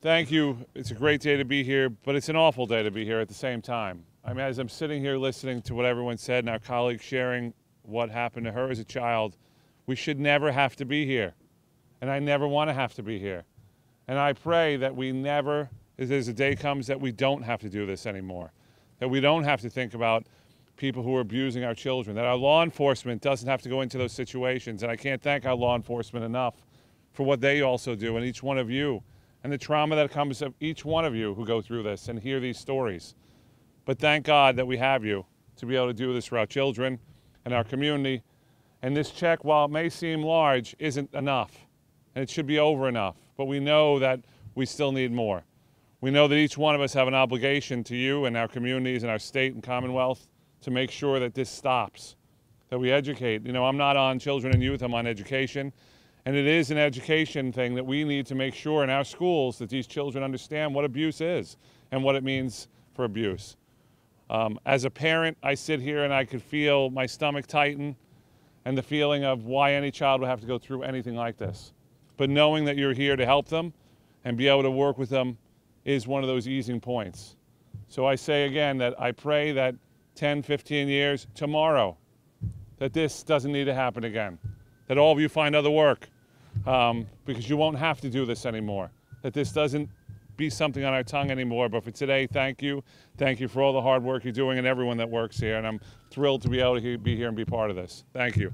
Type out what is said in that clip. Thank you. It's a great day to be here, but it's an awful day to be here at the same time. I mean, as I'm sitting here listening to what everyone said and our colleagues sharing what happened to her as a child, we should never have to be here. And I never want to have to be here. And I pray that we never, as a day comes, that we don't have to do this anymore, that we don't have to think about people who are abusing our children, that our law enforcement doesn't have to go into those situations. And I can't thank our law enforcement enough for what they also do, and each one of you, and the trauma that comes of each one of you who go through this and hear these stories. But thank God that we have you to be able to do this for our children and our community. And this check, while it may seem large, isn't enough. And it should be over enough. But we know that we still need more. We know that each one of us have an obligation to you and our communities and our state and Commonwealth to make sure that this stops, that we educate. You know, I'm not on children and youth, I'm on education. And it is an education thing that we need to make sure in our schools that these children understand what abuse is and what it means for abuse. As a parent, I sit here and I could feel my stomach tighten and the feeling of why any child would have to go through anything like this. But knowing that you're here to help them and be able to work with them is one of those easing points. So I say again that I pray that 10, 15 years tomorrow, that this doesn't need to happen again, that all of you find other work because you won't have to do this anymore, that this doesn't be something on our tongue anymore. But for today, thank you. Thank you for all the hard work you're doing and everyone that works here. And I'm thrilled to be able to be here and be part of this. Thank you.